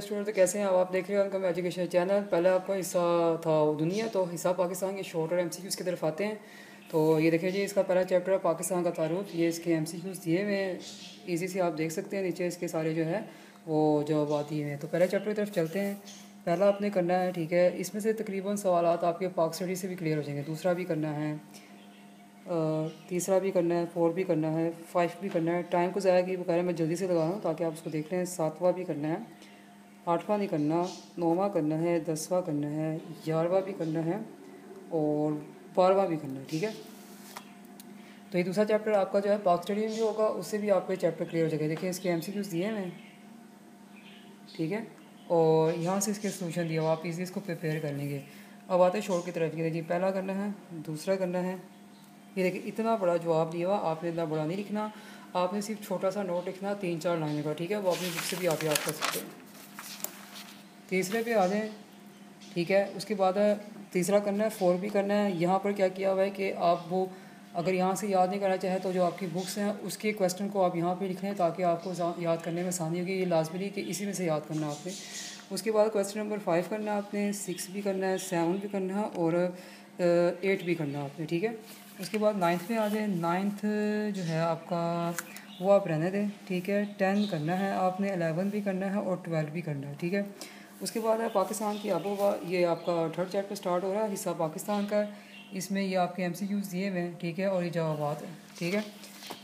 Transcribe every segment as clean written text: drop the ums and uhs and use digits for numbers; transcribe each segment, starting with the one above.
Student तो कैसे हैं आप देख रहे हो इनकम एजुकेशन चैनल। पहले आपका हिस्सा था दुनिया, तो हिस्सा पाकिस्तान के शॉर्ट और एमसीक्यूज की तरफ आते हैं। तो ये देखिए जी, इसका पहला चैप्टर है पाकिस्तान का तारुफ। ये इसके एमसीक्यूज दिए हुए हैं, ईजी से आप देख सकते हैं। नीचे इसके सारे जो है वो जवाब दिए हुए हैं। तो पहले चैप्टर की तरफ चलते हैं। पहला आपने करना है, ठीक है, इसमें से तकरीबन सवाल आपके पाक स्टडी से भी क्लियर हो जाएंगे। दूसरा भी करना है, तीसरा भी करना है, फोर भी करना है, फाइव भी करना है। टाइम को ज़ाया की बगैर मैं जल्दी से लगा रहा हूँ ताकि आप उसको देख लें। सातवां भी करना है, आठवां नहीं करना, नौवां करना है, दसवां करना है, ग्यारहवां भी करना है और बारहवां भी करना है, ठीक है। तो ये दूसरा चैप्टर आपका जो है पाक स्टडी में होगा, उससे भी आपका चैप्टर क्लियर हो जाएगा। देखिए इसके एमसीक्यूज दिए हैं, ठीक है, और यहाँ से इसके सोल्यूशन दिया हुआ, आप इजी इसको प्रिपेयर कर लेंगे। अब आते हैं शॉर्ट की तरफ। ये देखिए पहला करना है, दूसरा करना है। ये देखिए इतना बड़ा जवाब दिया हुआ, आपने इतना बड़ा नहीं लिखना, आपने सिर्फ छोटा सा नोट लिखना 3-4 लाइनों का, ठीक है, वो अपनी बुक से भी आप याद कर सकते हैं। तीसरे पे आ जाएँ, ठीक है। उसके बाद तीसरा करना है, फोर भी करना है। यहाँ पर क्या किया हुआ है कि आप वो अगर यहाँ से याद नहीं करना चाहे तो जो आपकी बुक्स हैं उसके क्वेश्चन को आप यहाँ पे लिख लें ताकि आपको याद करने में आसानी होगी। ये लाजमी नहीं कि इसी में से याद करना आपने। उसके बाद क्वेश्चन नंबर 5 करना है आपने, 6 भी करना है, 7 भी करना है और 8 भी करना है आपने, ठीक है। उसके बाद 9th पे आ जाए। 9th जो है आपका वो आप रहने दें, ठीक है। 10 करना है आपने, 11 भी करना है और 12 भी करना है, ठीक है। उसके बाद है पाकिस्तान की आबोहवा। ये आपका थर्ड चैप्टर स्टार्ट हो रहा है, हिस्सा पाकिस्तान का। इसमें ये आपके एमसीक्यूज दिए हुए हैं, ठीक है, और ये जवाबात है, ठीक है।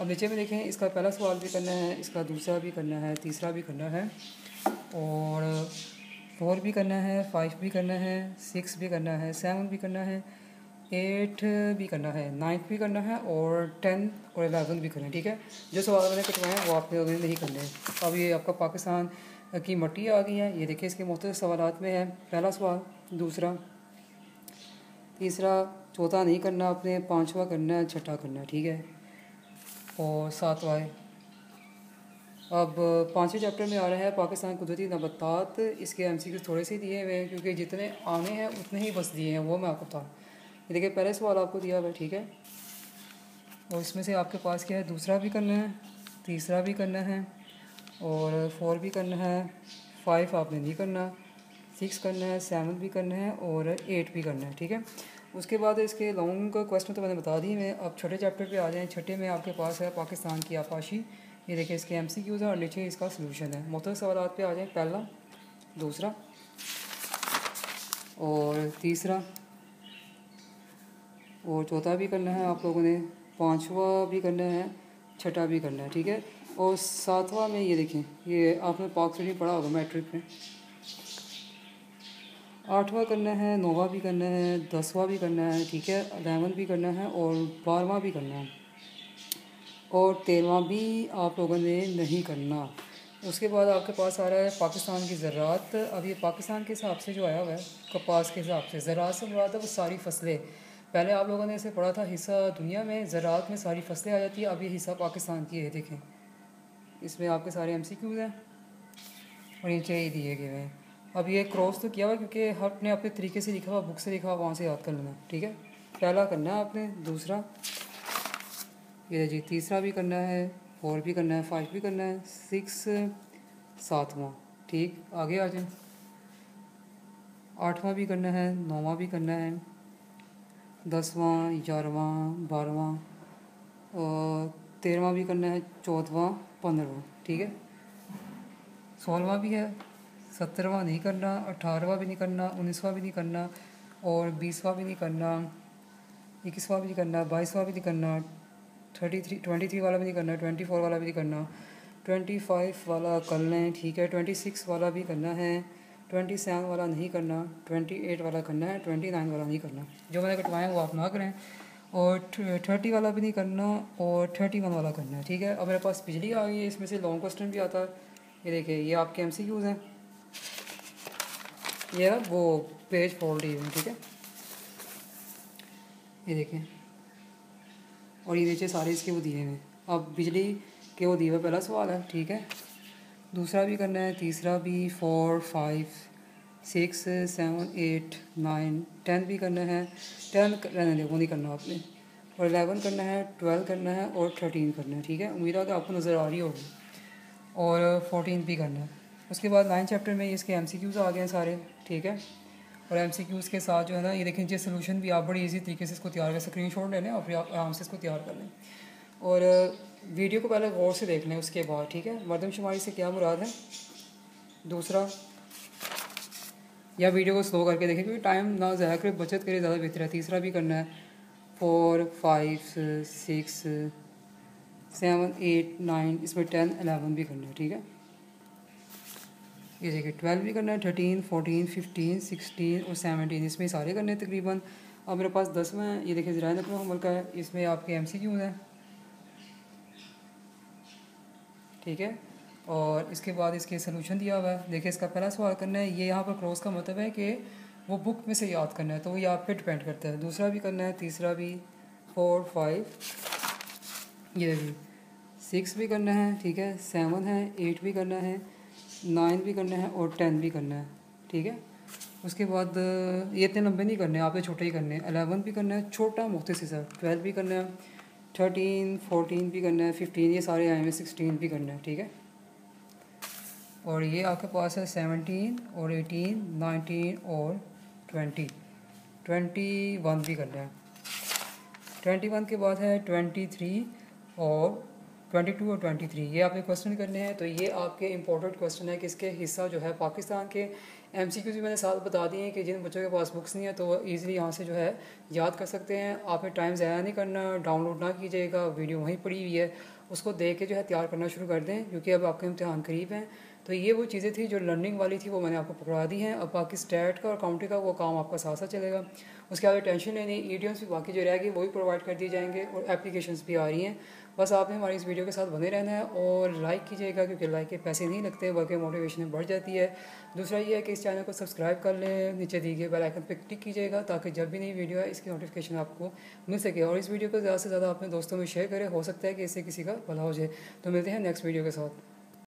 अब नीचे में देखें, इसका पहला सवाल भी करना है, इसका दूसरा भी करना है, तीसरा भी करना है और 4 भी करना है, 5 भी करना है, 6 भी करना है, 7 भी करना है, 8 भी करना है, 9 भी करना है और 10 और 11 भी करना है, ठीक है। जो सवाल मैंने कटवाए हैं वो आपने नहीं करने हैं। अब ये आपका पाकिस्तान की मट्टी आ गई है। ये देखिए इसके मुख्तलिफ सवालात में है, पहला सवाल, दूसरा, तीसरा, चौथा नहीं करना आपने, पाँचवा करना है, छठा करना है, ठीक है, और सातवां है। अब पाँचवें चैप्टर में आ रहा है पाकिस्तान कुदरती नबातात। इसके एमसीक्यूज थोड़े से दिए हुए हैं क्योंकि जितने आने हैं उतने ही बस दिए हैं, वो मैं आपको बताऊँ। ये देखिए पहले सवाल आपको दिया हुआ है, ठीक है, और इसमें से आपके पास क्या है, दूसरा भी करना है, तीसरा भी करना है और 4 भी करना है, 5 आपने नहीं करना, 6 करना है, 7 भी करना है और 8 भी करना है, ठीक है। उसके बाद इसके लॉन्ग क्वेश्चन तो मैंने बता दिए हैं। अब छठे चैप्टर पे आ जाएँ। छठे में आपके पास है पाकिस्तान की आपाशी। ये देखिए इसके एमसीक्यूज है और नीचे इसका सलूशन है। मुख्तलिफ सवाल पे आ जाएँ, पहला, दूसरा और तीसरा और चौथा भी करना है आप लोगों ने, पाँचवा भी करना है, छठा भी करना है, ठीक है, और सातवां में ये देखें, ये आपने पाक स्टडी पढ़ा होगा मैट्रिक में। आठवां करना है, नौवां भी करना है, 10वां भी करना है, ठीक है, 11 भी करना है और 12वां भी करना है और 13वां भी आप लोगों ने नहीं करना। उसके बाद आपके पास आ रहा है पाकिस्तान की ज़रात। अब ये पाकिस्तान के हिसाब से जो आया हुआ है, कपास के हिसाब से, ज़रात से मुराद है वो सारी फसलें। पहले आप लोगों ने इसे पढ़ा था हिस्सा दुनिया में, ज़रात में सारी फसलें आ जाती है। अब ये हिस्सा पाकिस्तान की है, देखें इसमें आपके सारे एमसीक्यूज हैं और नीचे ही दिए गए हैं। अब ये क्रॉस तो किया हुआ क्योंकि हर अपने अपने तरीके से लिखा हुआ, बुक से लिखा हुआ, वहाँ से याद कर लेना, ठीक है। पहला करना है आपने, दूसरा, ये जी, तीसरा भी करना है, 4 भी करना है, 5 भी करना है, 6, 7वां, ठीक, आगे आ जाए। 8वां भी करना है, 9वां भी करना है, 10वां, 11वां, 12वां और 13वां भी करना है, 14वां, 15वां, ठीक है, 16वां भी है, 17वां नहीं करना, 18वां भी नहीं करना, 19वां भी नहीं करना और 20वां भी नहीं करना, 21वां भी नहीं करना, 22वां भी नहीं करना, 23 वाला भी नहीं करना, 24 वाला भी नहीं करना, 25 वाला कर लें, ठीक है, 26 वाला भी करना है, 27 वाला नहीं करना, 28 वाला करना है, 29 वाला नहीं करना, जो मैंने कटवाएँ वो आप ना करें, और 30 वाला भी नहीं करना और 31 वाला करना है, ठीक है। अब मेरे पास बिजली आ गई है, इसमें से लॉन्ग क्वेश्चन भी आता है। ये देखिए ये आपके एमसीक्यूज हैं, ये वो पेज फोल्ड है, ठीक है, ये देखें, और ये नीचे सारे इसके वो दिए हुए। अब बिजली के वो दिए हुए पहला सवाल है, ठीक है, दूसरा भी करना है, तीसरा भी, 4, 5, 6, 7, 8, 9, 10 भी करना है, 10 रहने दो, वो नहीं करना आपने, और 11 करना है, 12 करना है और 13 करना है, ठीक है। उम्मीद है कि आपको नज़र आ रही होगी, और 14 भी करना है। उसके बाद 9 चैप्टर में इसके एमसीक्यूज़ आ गए हैं सारे, ठीक है। और एमसीक्यूज़ के साथ जो है ना ये देखें जी सोल्यूशन भी आप बड़ी इजी तरीके से इसको तैयार कर सकते हैं, स्क्रीनशॉट ले लें और फिर आराम से इसको तैयार कर लें और वीडियो को पहले गौर से देख लें। उसके बाद ठीक है मर्दमशुमारी से क्या मुराद है, दूसरा या वीडियो को स्लो करके देखें क्योंकि टाइम ना ज़्यादा करें, बचत करें ज़्यादा बेहतर है। तीसरा भी करना है 4, 5, 6, 7, 8, 9 इसमें 10, 11 भी करना है, ठीक है। ये देखिए 12 भी करना है, 13, 14, 15, 16 और 17 इसमें सारे करने हैं तकरीबन। अब मेरे पास 10 में ये देखिए ज़रायत अपना हमल का है, इसमें आपके एमसीक्यूज़ हैं, ठीक है। और इसके बाद इसके सलूशन दिया हुआ है, देखिए इसका पहला सवाल करना है। ये यहाँ पर क्रॉस का मतलब है कि वो बुक में से याद करना है, तो ये आप पे डिपेंड करता है। दूसरा भी करना है, तीसरा भी 4, 5 ये भी 6 भी करना है, ठीक है, 7 है, 8 भी करना है, 9 भी करना है और 10 भी करना है, ठीक है। उसके बाद ये इतने लंबे नहीं करने, आपने छोटे ही करने हैं। 11 भी करना है छोटा मुख्तसर सा, 12 भी करना है, 13, 14 भी करना है, 15 ये सारे आए हैं, 16 भी करना है, ठीक है। और ये आपके पास है 17 और 18, 19 और 20, 21 भी करना है। 21 के बाद है 23 और 22 और 23 ये आपने क्वेश्चन करने हैं। तो ये आपके इंपॉर्टेंट क्वेश्चन है कि इसके हिस्सा जो है पाकिस्तान के एमसीक्यूज़ मैंने साथ बता दिए हैं कि जिन बच्चों के पास बुक्स नहीं है तो ईज़िली यहाँ से जो है याद कर सकते हैं। आपने टाइम ज़ाया नहीं करना, डाउनलोड ना कीजिएगा, वीडियो वहीं पड़ी हुई है, उसको देख के जो है तैयार करना शुरू कर दें क्योंकि अब आपके इम्तिहान करीब हैं। तो ये वो चीज़ें थी जो लर्निंग वाली थी, वो मैंने आपको पकड़ा दी हैं। अब बाकी स्टैट का और काउंटिंग का वो काम आपका साथ साथ चलेगा, उसके बाद टेंशन लेनी। ईडियम्स भी बाकी जो रह गए वो भी प्रोवाइड कर दिए जाएंगे और एप्लीकेशंस भी आ रही हैं। बस आपने हमारी इस वीडियो के साथ बने रहना है और लाइक कीजिएगा क्योंकि लाइक के पैसे नहीं लगते बल्कि मोटिवेशन बढ़ जाती है। दूसरा ये है कि इस चैनल को सब्सक्राइब कर लें, नीचे दिए गए बेल आइकन पर क्लिक कीजिएगा ताकि जब भी नई वीडियो है इसकी नोटिफिकेशन आपको मिल सके। और इस वीडियो को ज़्यादा से ज़्यादा अपने दोस्तों में शेयर करें, हो सकता है कि इससे किसी का भला हो जाए। तो मिलते हैं नेक्स्ट वीडियो के साथ।